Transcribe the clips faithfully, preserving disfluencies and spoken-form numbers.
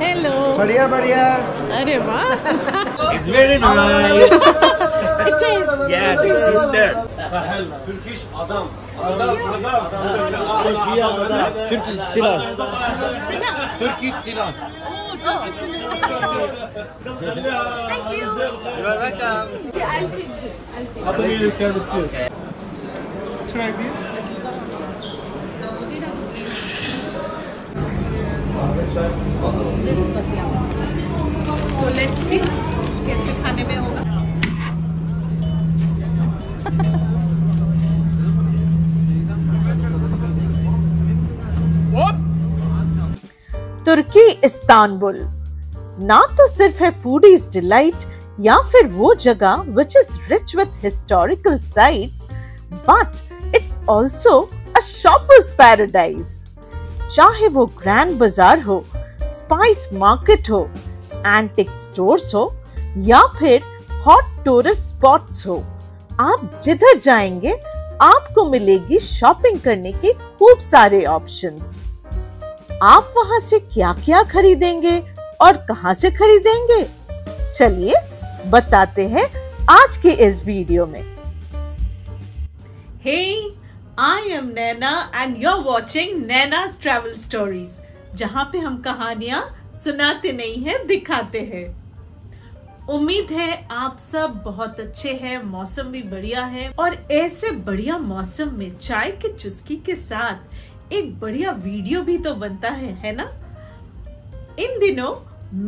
Hello, बढ़िया बढ़िया। अरे वाह, इट्स वेरी नाइस। अच्छा, यस सिस्टर, तुर्किश आदम, आदम, आदम, तुर्की सिला, तुर्की सिला। Thank you, you are welcome. I think I think you share with you try this. This patiya. So let's see कैसे खाने में होगा। तुर्की इस्तांबुल ना तो सिर्फ है फूडीज डिलाइट या फिर वो जगह which is rich with historical sites, but it's also a shoppers paradise. चाहे वो ग्रैंड बाजार हो, स्पाइस मार्केट हो, एंटिक स्टोर्स हो या फिर हॉट टूरिस्ट स्पॉट्स हो, आप जिधर जाएंगे आपको मिलेगी शॉपिंग करने के खूब सारे ऑप्शंस। आप वहां से क्या क्या खरीदेंगे और कहां से खरीदेंगे, चलिए बताते हैं आज के इस वीडियो में। Hey! I am Naina and you're watching Naina's Travel Stories, जहाँ पे हम कहानियां सुनाते नहीं हैं, दिखाते हैं। उम्मीद है आप सब बहुत अच्छे हैं, मौसम भी बढ़िया है और ऐसे बढ़िया मौसम में चाय की चुस्की के साथ एक बढ़िया वीडियो भी तो बनता है, है ना। इन दिनों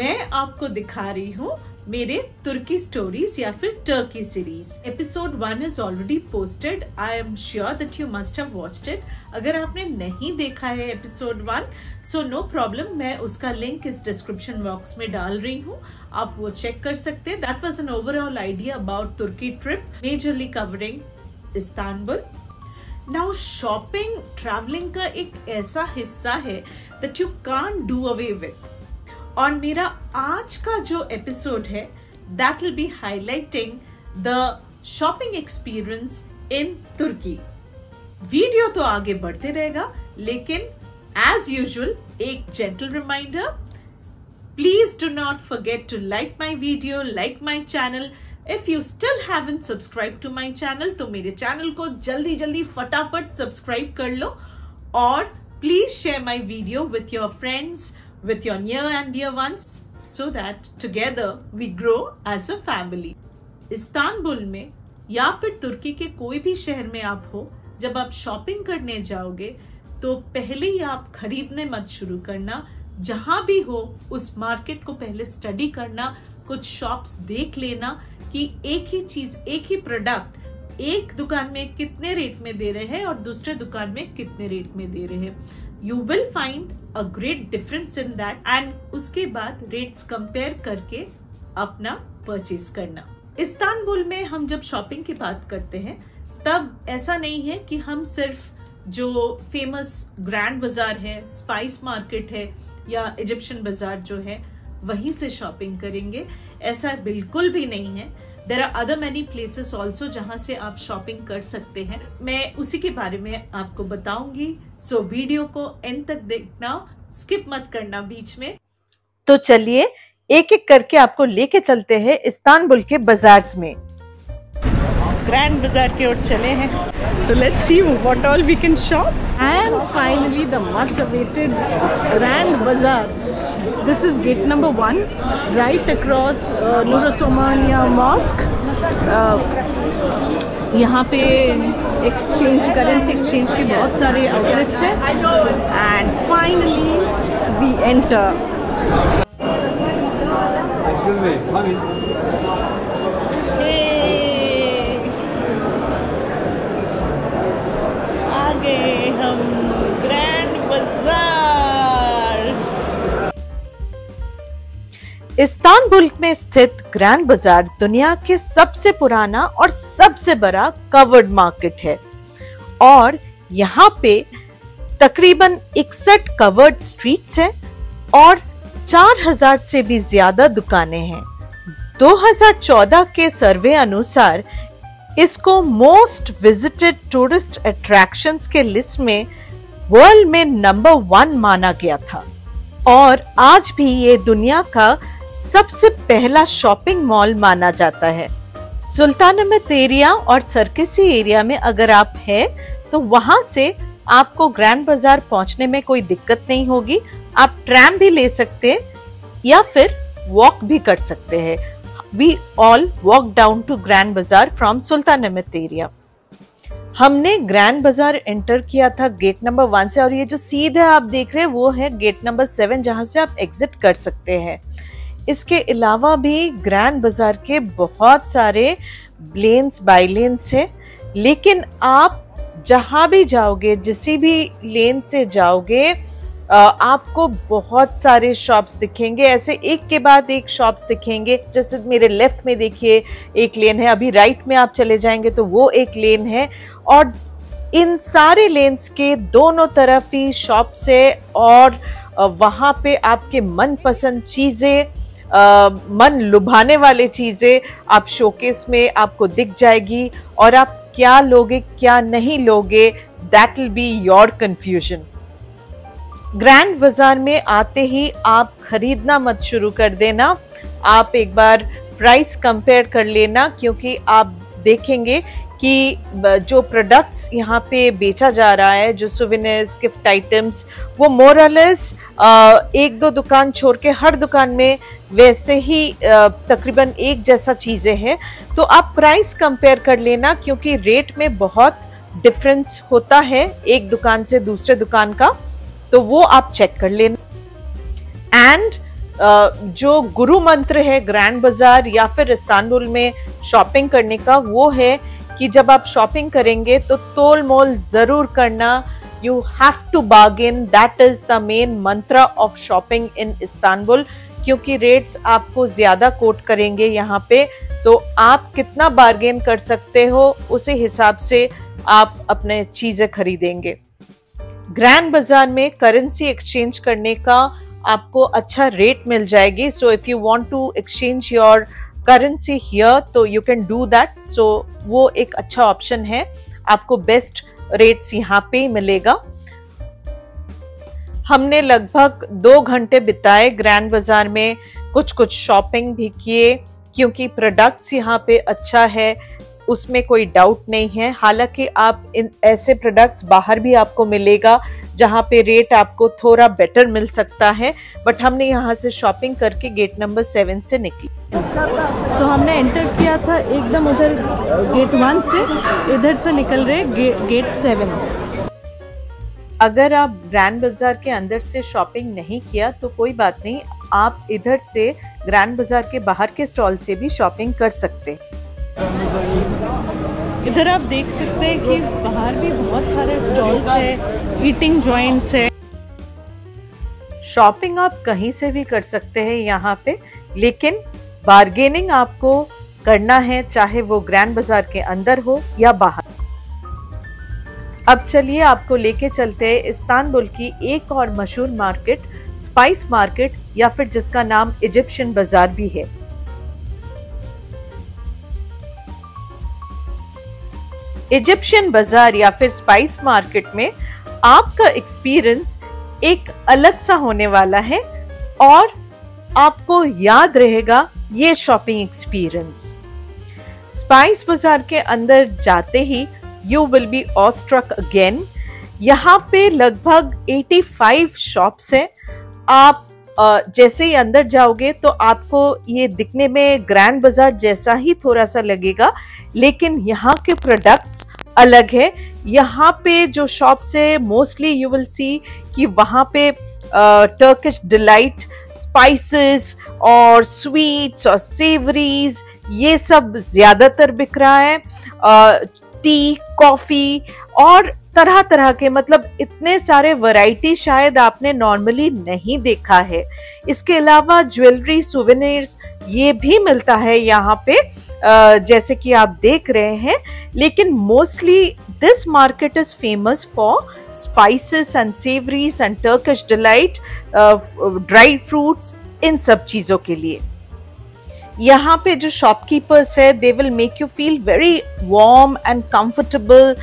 मैं आपको दिखा रही हूँ मेरे तुर्की स्टोरीज या फिर Turkey series. Episode one is already posted, I am sure that you must have watched it. अगर आपने नहीं देखा है episode one, so no problem, मैं उसका लिंक इस डिस्क्रिप्शन बॉक्स में डाल रही हूँ, आप वो चेक कर सकते हैं। That was an overall idea about तुर्की trip, majorly covering Istanbul. Now shopping travelling का एक ऐसा हिस्सा है that you can't do away with, और मेरा आज का जो एपिसोड है that will be highlighting the shopping experience in तुर्की। वीडियो तो आगे बढ़ते रहेगा, लेकिन एज यूजुअल एक gentle reminder, please do not forget to like my video, like my channel. If you still haven't subscribe to my channel, तो मेरे channel को जल्दी जल्दी फटाफट सब्सक्राइब कर लो, और please share my video with your friends, with your near and dear ones, so that together we grow as a family. Istanbul में या फिर तुर्की के कोई भी शहर में आप हो, जब आप शॉपिंग करने जाओगे तो पहले ही आप खरीदने मत शुरू करना। जहां भी हो उस मार्केट को पहले स्टडी करना, कुछ शॉप्स देख लेना कि एक ही चीज, एक ही प्रोडक्ट एक दुकान में कितने रेट में दे रहे हैं और दूसरे दुकान में कितने रेट में दे रहे हैं। You will find a great difference in that, and उसके बाद रेट्स कंपेयर करके अपना परचेज करना। इस्तांबुल में हम जब शॉपिंग की बात करते हैं, तब ऐसा नहीं है कि हम सिर्फ जो फेमस ग्रैंड बाजार है, स्पाइस मार्केट है या इजिप्शियन बाजार जो है वहीं से शॉपिंग करेंगे, ऐसा बिल्कुल भी नहीं है। There are other many places also जहाँ से आप शॉपिंग कर सकते हैं, मैं उसी के बारे में आपको बताऊंगी। सो वीडियो को एंड तक देखना, स्किप मत करना बीच में। तो चलिए एक एक करके आपको लेके चलते हैं इस्तांबुल के बाजार्स में। ग्रैंड बाजार की ओर चले हैं, तो let's see what all we can shop. And finally the much awaited grand bazaar. This is gate number one, right across uh, Nurosomania Mosque. Uh, यहाँ पे exchange, currency exchange के बहुत सारे outlets हैं, and finally we enter. Excuse me, come in. Hey, आ गए हम Grand Bazaar। Istanbul में स्थित ग्रैंड बाजार दुनिया के सबसे पुराना और सबसे बड़ा कवर्ड मार्केट है, और यहाँ पे तकरीबन इकसठ कवर्ड स्ट्रीट्स हैं और चार हज़ार से भी ज्यादा दुकानें हैं। दो हज़ार चौदह के सर्वे अनुसार इसको मोस्ट विजिटेड टूरिस्ट अट्रैक्शंस के लिस्ट में वर्ल्ड में नंबर वन माना गया था। और आज भी ये दुनिया का सबसे पहला शॉपिंग मॉल माना जाता है। सुल्तानामेट एरिया और सर्केसी एरिया में अगर आप हैं तो वहाँ से आपको ग्रैंड बाजार पहुँचने में कोई दिक्कत नहीं होगी। आप ट्रैम भी ले सकते हैं या फिर वॉक भी कर सकते हैं। We all walk down to grand बाजार फ्रॉम सुल्तानामेट एरिया। हमने ग्रैंड बाजार एंटर किया था गेट नंबर वन से और ये जो सीधा आप देख रहे हैं वो है गेट नंबर सेवन, जहाँ से आप एग्जिट कर सकते हैं। इसके अलावा भी ग्रैंड बाजार के बहुत सारे लेन्स बाई लेन्स हैं, लेकिन आप जहाँ भी जाओगे, जिस भी लेन से जाओगे, आपको बहुत सारे शॉप्स दिखेंगे। ऐसे एक के बाद एक शॉप्स दिखेंगे। जैसे मेरे लेफ्ट में देखिए एक लेन है, अभी राइट में आप चले जाएंगे तो वो एक लेन है, और इन सारे लेन्स के दोनों तरफ ही शॉप्स है और वहाँ पे आपके मनपसंद चीज़ें, मन लुभाने वाले चीज़ें आप शोकेस में आपको दिख जाएगी, और आप क्या लोगे क्या नहीं लोगे, that will be your confusion. Grand बाजार में आते ही आप खरीदना मत शुरू कर देना, आप एक बार प्राइस कंपेयर कर लेना, क्योंकि आप देखेंगे कि जो प्रोडक्ट्स यहाँ पे बेचा जा रहा है, जो सुविनर्स, गिफ्ट आइटम्स, वो मोर और लेस एक दो दुकान छोड़ के हर दुकान में वैसे ही तकरीबन एक जैसा चीज़ें हैं, तो आप प्राइस कंपेयर कर लेना, क्योंकि रेट में बहुत डिफरेंस होता है एक दुकान से दूसरे दुकान का, तो वो आप चेक कर लेना। एंड uh, जो गुरु मंत्र है ग्रैंड बाजार या फिर इस्तांबुल में शॉपिंग करने का, वो है कि जब आप शॉपिंग करेंगे तो तोल मोल जरूर करना। You have to bargain, that is the main mantra of shopping in Istanbul, क्योंकि रेट्स आपको ज़्यादा कोट करेंगे यहाँ पे, तो आप कितना बार्गेन कर सकते हो उसी हिसाब से आप अपने चीज़ें खरीदेंगे। ग्रैंड बाजार में करेंसी एक्सचेंज करने का आपको अच्छा रेट मिल जाएगी, so if you want to exchange your currency here तो you can do that. So वो एक अच्छा ऑप्शन है, आपको बेस्ट रेट्स यहाँ पे मिलेगा। हमने लगभग दो घंटे बिताए ग्रैंड बाजार में, कुछ कुछ शॉपिंग भी किए, क्योंकि प्रोडक्ट्स यहाँ पे अच्छा है उसमें कोई डाउट नहीं है। हालांकि आप इन ऐसे प्रोडक्ट्स बाहर भी आपको मिलेगा जहां पे रेट आपको थोड़ा बेटर मिल सकता है, बट हमने यहां से शॉपिंग करके गेट नंबर सेवन से निकली। सो so, हमने एंटर किया था एकदम उधर गेट वन से, इधर से निकल रहे गे, गेट सेवन। अगर आप ग्रैंड बाजार के अंदर से शॉपिंग नहीं किया तो कोई बात नहीं, आप इधर से ग्रैंड बाजार के बाहर के स्टॉल से भी शॉपिंग कर सकते हैं। इधर आप देख सकते हैं कि बाहर भी बहुत सारे स्टॉल्स हैं, ईटिंग जॉइंट्स हैं। शॉपिंग आप कहीं से भी कर सकते हैं यहाँ पे, लेकिन बार्गेनिंग आपको करना है, चाहे वो ग्रैंड बाजार के अंदर हो या बाहर। अब चलिए आपको लेके चलते हैं इस्तांबुल की एक और मशहूर मार्केट, स्पाइस मार्केट, या फिर जिसका नाम इजिप्शियन बाजार भी है। इजिप्शियन बाजार या फिर स्पाइस मार्केट में आपका एक्सपीरियंस एक अलग सा होने वाला है और आपको याद रहेगा ये शॉपिंग एक्सपीरियंस। स्पाइस बाजार के अंदर जाते ही you will be awestruck again. यहाँ पे लगभग पचासी शॉप्स हैं। आप जैसे ही अंदर जाओगे तो आपको ये दिखने में ग्रैंड बाजार जैसा ही थोड़ा सा लगेगा, लेकिन यहाँ के प्रोडक्ट्स अलग है। यहाँ पे जो शॉप्स है मोस्टली यू विल सी कि वहाँ पे टर्किश डिलाइट स्पाइसेस और स्वीट्स और सेवरीज ये सब ज़्यादातर बिक रहा है। आ, टी, कॉफ़ी और तरह तरह के, मतलब इतने सारे वैरायटी शायद आपने नॉर्मली नहीं देखा है। इसके अलावा ज्वेलरी, सुवेनिर्स ये भी मिलता है यहाँ पे, जैसे कि आप देख रहे हैं, लेकिन mostly this market is famous for spices and savouries and Turkish delight, dry fruits, इन सब चीज़ों के लिए। यहाँ पे जो शॉपकीपर्स है they will make you feel very warm and comfortable,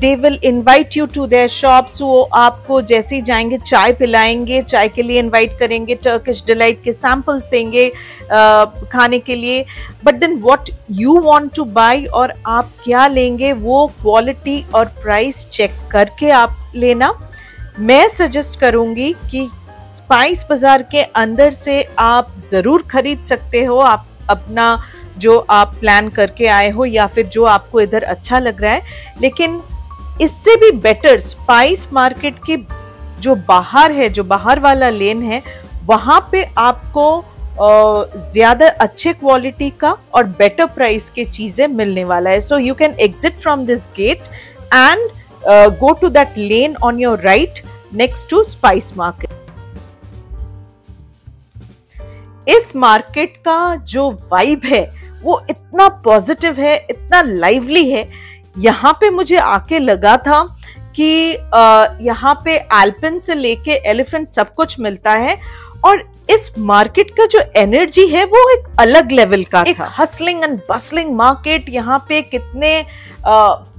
they will invite you to their shop, वो आपको जैसे ही जाएंगे चाय पिलाएंगे, चाय के लिए इनवाइट करेंगे, टर्किश डिलाइट के सैम्पल्स देंगे uh, खाने के लिए. But then what you want to buy और आप क्या लेंगे वो क्वालिटी और प्राइस चेक करके आप लेना. मैं सजेस्ट करूँगी कि स्पाइस बाज़ार के अंदर से आप ज़रूर खरीद सकते हो, आप अपना जो आप प्लान करके आए हो या फिर जो आपको इधर अच्छा लग रहा है. लेकिन इससे भी बेटर स्पाइस मार्केट के जो बाहर है, जो बाहर वाला लेन है, वहाँ पे आपको ज़्यादा अच्छे क्वालिटी का और बेटर प्राइस के चीज़ें मिलने वाला है. So you can exit from this gate and go to that lane on your right next to spice market. इस मार्केट का जो वाइब है वो इतना पॉजिटिव है, इतना लाइवली है. यहाँ पे मुझे आके लगा था कि यहाँ पे एल्पिन से लेके एलिफेंट सब कुछ मिलता है और इस मार्केट का जो एनर्जी है वो एक अलग लेवल का एक था. Hustling and bustling market. यहाँ पे कितने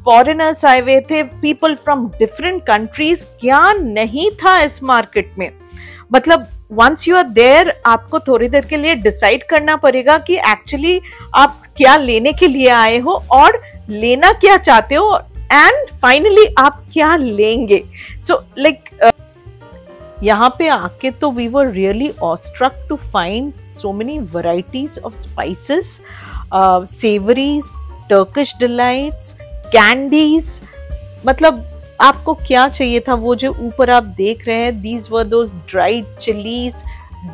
फॉरेनर्स आए हुए थे, पीपल फ्रॉम डिफरेंट कंट्रीज. क्या नहीं था इस मार्केट में. मतलब वंस यू आर देयर आपको थोड़ी देर के लिए डिसाइड करना पड़ेगा कि एक्चुअली आप क्या लेने के लिए आए हो और लेना क्या चाहते हो एंड फाइनली आप क्या लेंगे. सो लाइक यहाँ पे आके तो we were really awestruck to find so many varieties of spices, savouries, Turkish delights, candies. मतलब आपको क्या चाहिए था वो जो ऊपर आप देख रहे हैं, these were those dried chillies,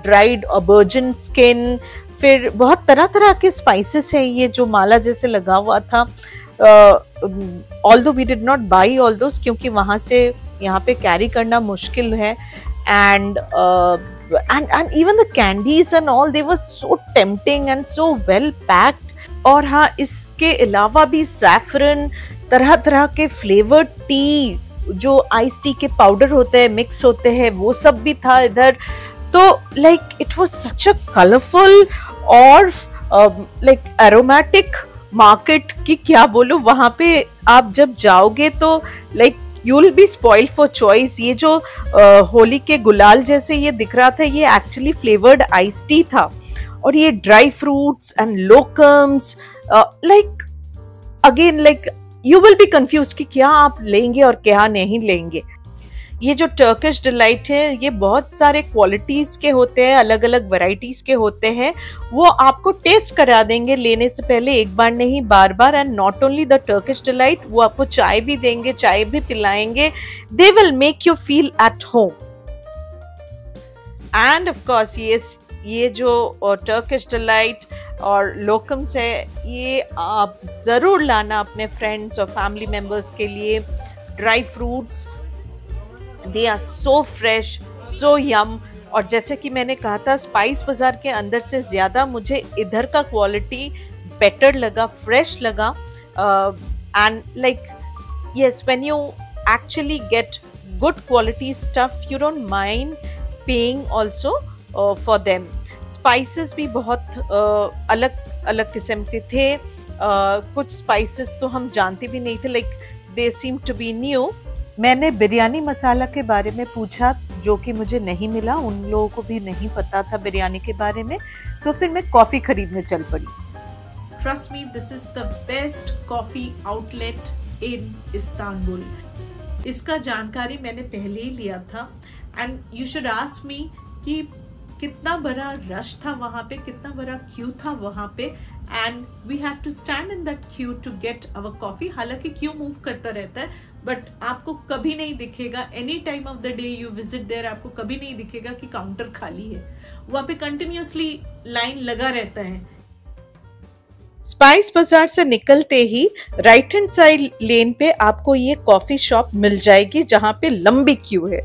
dried aubergine skin, फिर बहुत तरह तरह के स्पाइसेस हैं. ये जो माला जैसे लगा हुआ था, although we did not buy all those क्योंकि वहाँ से यहाँ पे कैरी करना मुश्किल है. And and and even the candies and all they were so tempting and so well packed. और हाँ, इसके अलावा भी सैफरन, तरह तरह के फ्लेवर्ड टी, जो आइस टी के पाउडर होते हैं मिक्स होते हैं, वो सब भी था इधर. तो like it was such a colourful और लाइक एरोमेटिक मार्केट की क्या बोलूँ. वहाँ पे आप जब जाओगे तो like you will be spoiled for choice. ये जो uh, होली के गुलाल जैसे ये दिख रहा था, ये एक्चुअली फ्लेवर्ड आइस टी था. और ये dry fruits and lokums, like again like you will be confuse कि क्या आप लेंगे और क्या नहीं लेंगे. ये जो टर्किश डिलाइट है ये बहुत सारे क्वालिटीज़ के होते हैं, अलग अलग वैराइटीज़ के होते हैं. वो आपको टेस्ट करा देंगे लेने से पहले, एक बार नहीं बार बार. And not only the Turkish delight, वो आपको चाय भी देंगे, चाय भी पिलाएंगे. They will make you feel at home. And of course ये ये जो टर्किश डिलाइट और लोकम्स है ये आप ज़रूर लाना अपने फ्रेंड्स और फैमिली मेम्बर्स के लिए. Dry fruits, they are so fresh, so yum. और जैसे कि मैंने कहा था, स्पाइस बाज़ार के अंदर से ज़्यादा मुझे इधर का क्वालिटी बेटर लगा, फ्रेश लगा. And like yes, when you actually get good quality stuff you don't mind paying also for them. Spices भी बहुत uh, अलग अलग किस्म के थे. uh, कुछ स्पाइसेस तो हम जानते भी नहीं थे, like they seem to be new. मैंने बिरयानी मसाला के बारे में पूछा जो कि मुझे नहीं मिला, उन लोगों को भी नहीं पता था बिरयानी के बारे में. तो फिर मैं कॉफ़ी खरीदने चल पड़ी. Trust me, this is the best coffee outlet in Istanbul. इसका जानकारी मैंने पहले ही लिया था. And you should ask me कि कितना बड़ा रश था वहां पे, कितना बड़ा क्यू था वहां पे. And we have to stand in that queue to get our coffee. हालांकि क्यू मूव करता रहता है बट आपको कभी नहीं दिखेगा, any time of the day you visit there आपको कभी नहीं दिखेगा कि काउंटर खाली है. वहां पे कंटिन्यूअसली लाइन लगा रहता है. स्पाइस बाजार से निकलते ही राइट हैंड साइड लेन पे आपको ये कॉफी शॉप मिल जाएगी जहाँ पे लंबी क्यू है.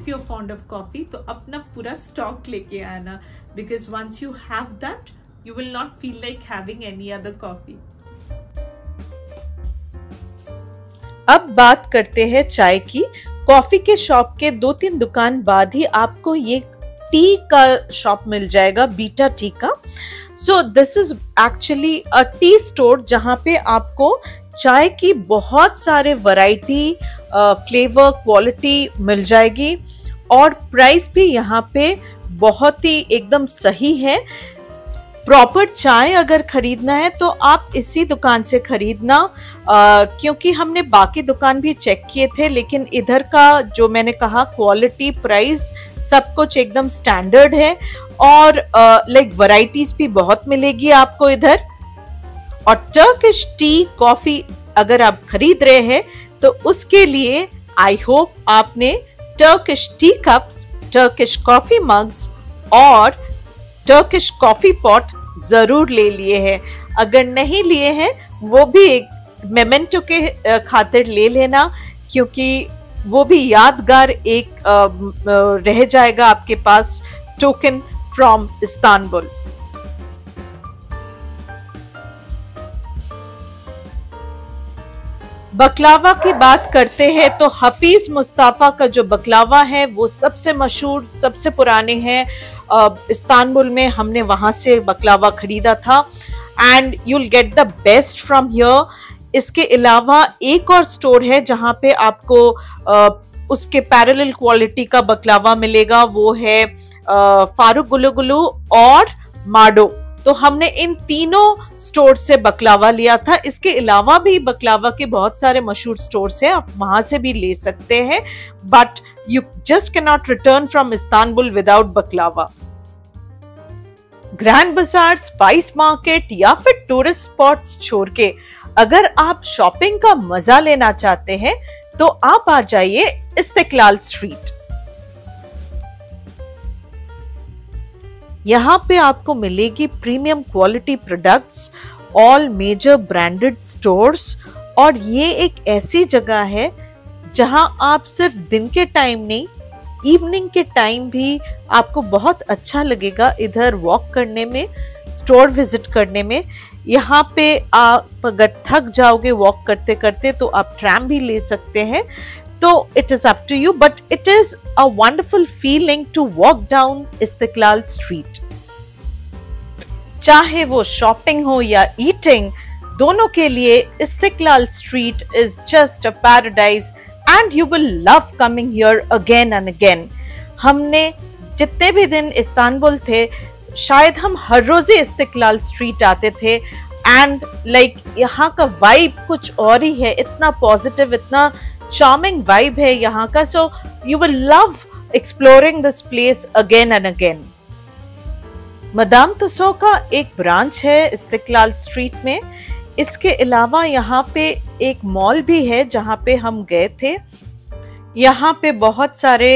If you're fond of coffee, तो अपना पूरा stock लेके आना, because once you have that, you will not feel like having any other coffee. अब बात करते हैं चाय की. कॉफी के शॉप के दो तीन दुकान बाद ही आपको ये टी का शॉप मिल जाएगा, बीटा टी का. So this is actually a tea store जहाँ पे आपको चाय की बहुत सारे वैरायटी, फ्लेवर, क्वालिटी मिल जाएगी और प्राइस भी यहाँ पे बहुत ही एकदम सही है. प्रॉपर चाय अगर खरीदना है तो आप इसी दुकान से खरीदना, आ, क्योंकि हमने बाकी दुकान भी चेक किए थे लेकिन इधर का जो मैंने कहा क्वालिटी, प्राइस सब कुछ एकदम स्टैंडर्ड है और लाइक वैरायटीज भी बहुत मिलेगी आपको इधर. और टर्किश टी, कॉफी अगर आप खरीद रहे हैं तो उसके लिए आई होप आपने Turkish tea cups, Turkish coffee mugs और टर्किश कॉफी पॉट जरूर ले लिए हैं. अगर नहीं लिए हैं वो भी एक मेमेंटो के खातिर ले लेना, क्योंकि वो भी यादगार एक रह जाएगा आपके पास, टोकन फ्रॉम इस्तांबुल. बकलावा की बात करते हैं तो हफीज मुस्ताफा का जो बकलावा है वो सबसे मशहूर, सबसे पुराने हैं इस्तांबुल में. हमने वहाँ से बकलावा खरीदा था and you'll get the best from here. इसके अलावा एक और स्टोर है जहाँ पे आपको आ, उसके पैरेलल क्वालिटी का बकलावा मिलेगा, वो है फारूक गुलगुलू और माडो. तो हमने इन तीनों स्टोर से बकलावा लिया था. इसके अलावा भी बकलावा के बहुत सारे मशहूर स्टोर्स हैं, आप वहां से भी ले सकते हैं, but you just can not return from Istanbul without baklava. Grand Bazaar, spice market या फिर टूरिस्ट स्पॉट्स छोड़ के अगर आप शॉपिंग का मजा लेना चाहते हैं तो आप आ जाइए इस्तिक्लाल स्ट्रीट. यहाँ पे आपको मिलेगी premium quality products, all major branded stores, और ये एक ऐसी जगह है जहाँ आप सिर्फ दिन के टाइम नहीं, इवनिंग के टाइम भी आपको बहुत अच्छा लगेगा इधर वॉक करने में, स्टोर विजिट करने में. यहाँ पे आप अगर थक जाओगे वॉक करते करते तो आप ट्रैम भी ले सकते हैं. तो it is up to you, but it is a wonderful feeling to walk down Istiklal Street. चाहे वो shopping हो या eating, दोनों के लिए Istiklal Street is just a paradise and you will love coming here again and again. हमने जितने भी दिन इस्तांबुल थे शायद हम हर रोज ही इस्तिक्लाल स्ट्रीट आते थे and like यहाँ का vibe कुछ और ही है, इतना positive, इतना charming vibe है यहाँ का. so you will love exploring this place again and again. Madame तुसो का एक ब्रांच है इस्तिक्लाल स्ट्रीट में. इसके अलावा यहाँ पे एक मॉल भी है जहाँ पे हम गए थे. यहाँ पे बहुत सारे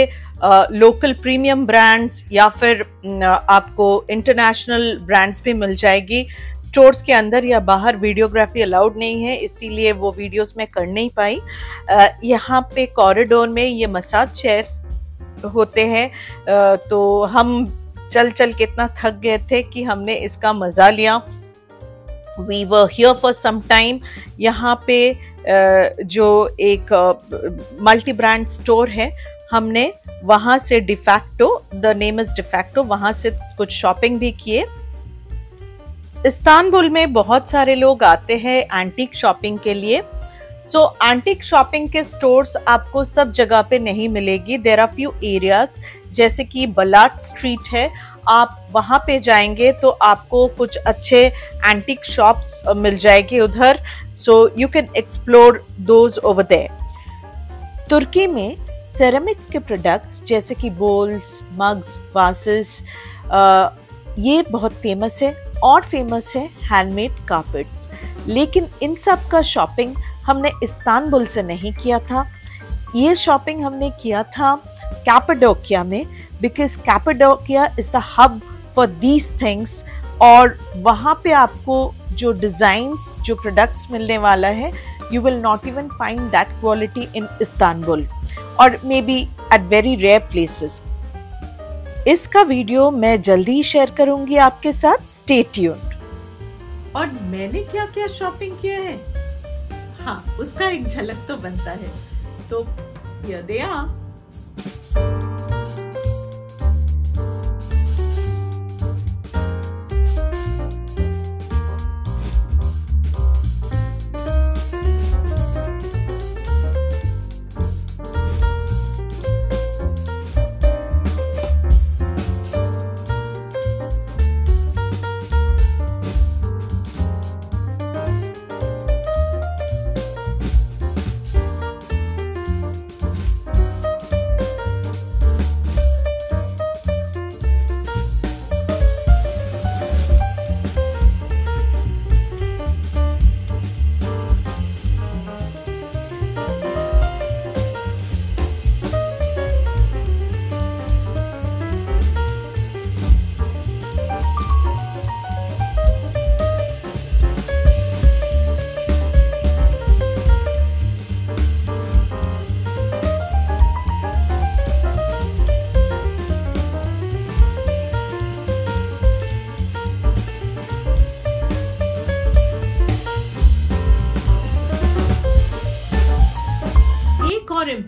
लोकल प्रीमियम ब्रांड्स या फिर आपको इंटरनेशनल ब्रांड्स भी मिल जाएगी. स्टोर्स के अंदर या बाहर वीडियोग्राफी अलाउड नहीं है, इसीलिए वो वीडियोस मैं कर नहीं पाई. यहाँ पे कॉरिडोर में ये मसाज चेयर्स होते हैं, तो हम चल चल के इतना थक गए थे कि हमने इसका मज़ा लिया. We were here for some time. यहाँ पे जो एक मल्टी ब्रांड स्टोर है हमने वहाँ से DeFacto, the name is DeFacto, वहाँ से कुछ शॉपिंग भी किए. इस्तांबुल में बहुत सारे लोग आते हैं एंटीक शॉपिंग के लिए. सो एंटीक शॉपिंग के स्टोर्स आपको सब जगह पे नहीं मिलेगी. देयर आर फ्यू एरियाज, जैसे कि बलाट स्ट्रीट है, आप वहाँ पे जाएंगे तो आपको कुछ अच्छे एंटीक शॉप्स मिल जाएगी उधर. So you can explore those over there. तुर्की में सेरेमिक्स के प्रोडक्ट्स जैसे कि बोल्स, मग्स, वासेस, ये बहुत फेमस है और फेमस है हैंडमेड कार्पेट्स. लेकिन इन सब का शॉपिंग हमने इस्तांबुल से नहीं किया था. ये शॉपिंग हमने किया था कैपाडोकिया में, because Cappadocia is the hub for these things. और वहाँ पे आपको जो डिज़ाइंस, जो प्रोडक्ट्स मिलने वाला है, you will not even find that quality in Istanbul or maybe at very rare places. इसका वीडियो मैं जल्दी ही शेयर करूंगी आपके साथ. Stay tuned. और मैंने क्या क्या शॉपिंग किया है, हाँ उसका एक झलक तो बनता है. तो यह दिया.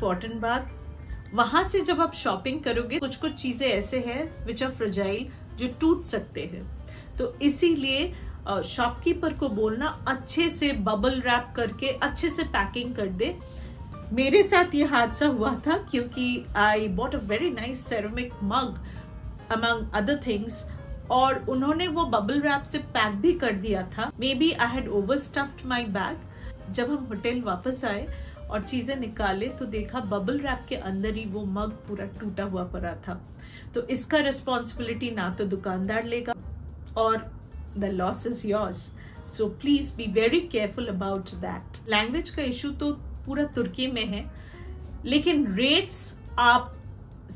इम्पॉर्टेंट बात, वहां से जब आप शॉपिंग करोगे कुछ कुछ चीजें ऐसे हैं विच आर फ्रेजाइल, जो टूट सकते हैं, तो इसीलिए शॉपकीपर को बोलना अच्छे से बबल रैप करके अच्छे से पैकिंग कर दे। मेरे साथ ये हादसा हुआ था क्योंकि I bought a very nice ceramic mug among other things, और उन्होंने वो बबल रैप से पैक भी कर दिया था। Maybe I had overstuffed my bag. जब हम होटल वापस आए और चीजें निकाले तो देखा बबल रैप के अंदर ही वो मग पूरा टूटा हुआ पड़ा था। तो इसका रिस्पॉन्सिबिलिटी ना तो दुकानदार लेगा और the loss is yours, so please be very careful about that. Language का इशू तो पूरा तुर्की में है, लेकिन रेट्स आप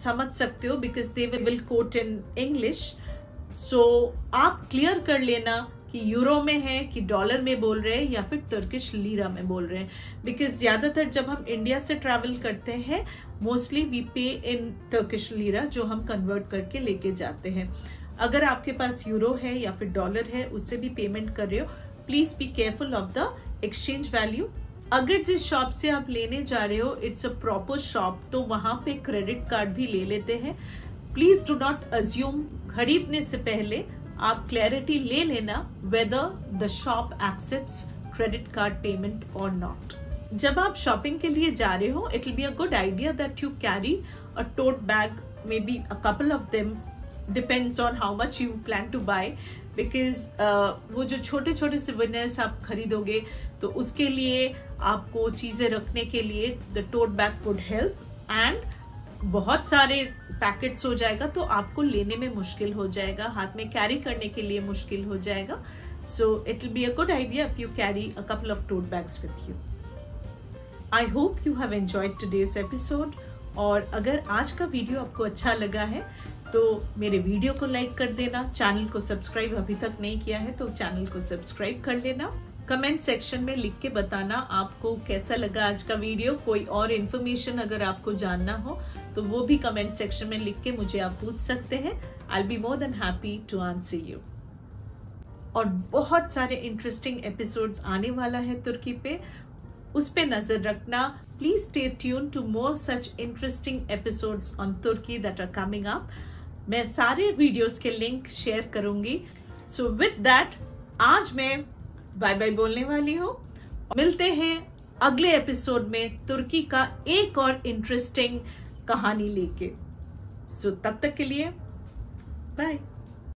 समझ सकते हो because they will quote in English, सो आप क्लियर कर लेना कि यूरो में है कि डॉलर में बोल रहे हैं या फिर तुर्किश लीरा में बोल रहे हैं, बिकॉज ज्यादातर जब हम इंडिया से ट्रैवल करते हैं मोस्टली वी पे इन तुर्किश लीरा, जो हम कन्वर्ट करके लेके जाते हैं। अगर आपके पास यूरो है या फिर डॉलर है, उससे भी पेमेंट कर रहे हो, please be careful of the exchange value. अगर जिस शॉप से आप लेने जा रहे हो इट्स अ प्रॉपर शॉप, तो वहां पे क्रेडिट कार्ड भी ले लेते हैं। प्लीज डू नॉट अज्यूम, खरीदने से पहले आप क्लैरिटी ले लेना whether the shop accepts credit card payment और नॉट। जब आप शॉपिंग के लिए जा रहे हो, it will be a good idea that you carry a tote bag, maybe a couple of them, depends on how much you plan to buy, because वो जो छोटे छोटे सिविनर्स आप खरीदोगे तो उसके लिए आपको चीजें रखने के लिए the tote bag would help, and बहुत सारे पैकेट्स हो जाएगा तो आपको लेने में मुश्किल हो जाएगा, हाथ में कैरी करने के लिए मुश्किल हो जाएगा। So it will be a good idea if you carry a couple of tote bags with you. I hope you have enjoyed today's episode, और अगर आज का वीडियो आपको अच्छा लगा है तो मेरे वीडियो को लाइक कर देना। चैनल को सब्सक्राइब अभी तक नहीं किया है तो चैनल को सब्सक्राइब कर लेना। कमेंट सेक्शन में लिख के बताना आपको कैसा लगा आज का वीडियो। कोई और इन्फॉर्मेशन अगर आपको जानना हो तो वो भी कमेंट सेक्शन में लिख के मुझे आप पूछ सकते हैं। I will be more than happy to answer you. और बहुत सारे इंटरेस्टिंग एपिसोड्स आने वाला है तुर्की पे, उस पे नजर रखना। Please stay tune to more such interesting episodes on Turki that are coming up. मैं सारे वीडियोस के लिंक शेयर करूंगी। सो विद दैट आज मैं बाय बाय बोलने वाली हूँ। मिलते हैं अगले एपिसोड में तुर्की का एक और इंटरेस्टिंग कहानी लेके। सो तब तक के लिए बाय।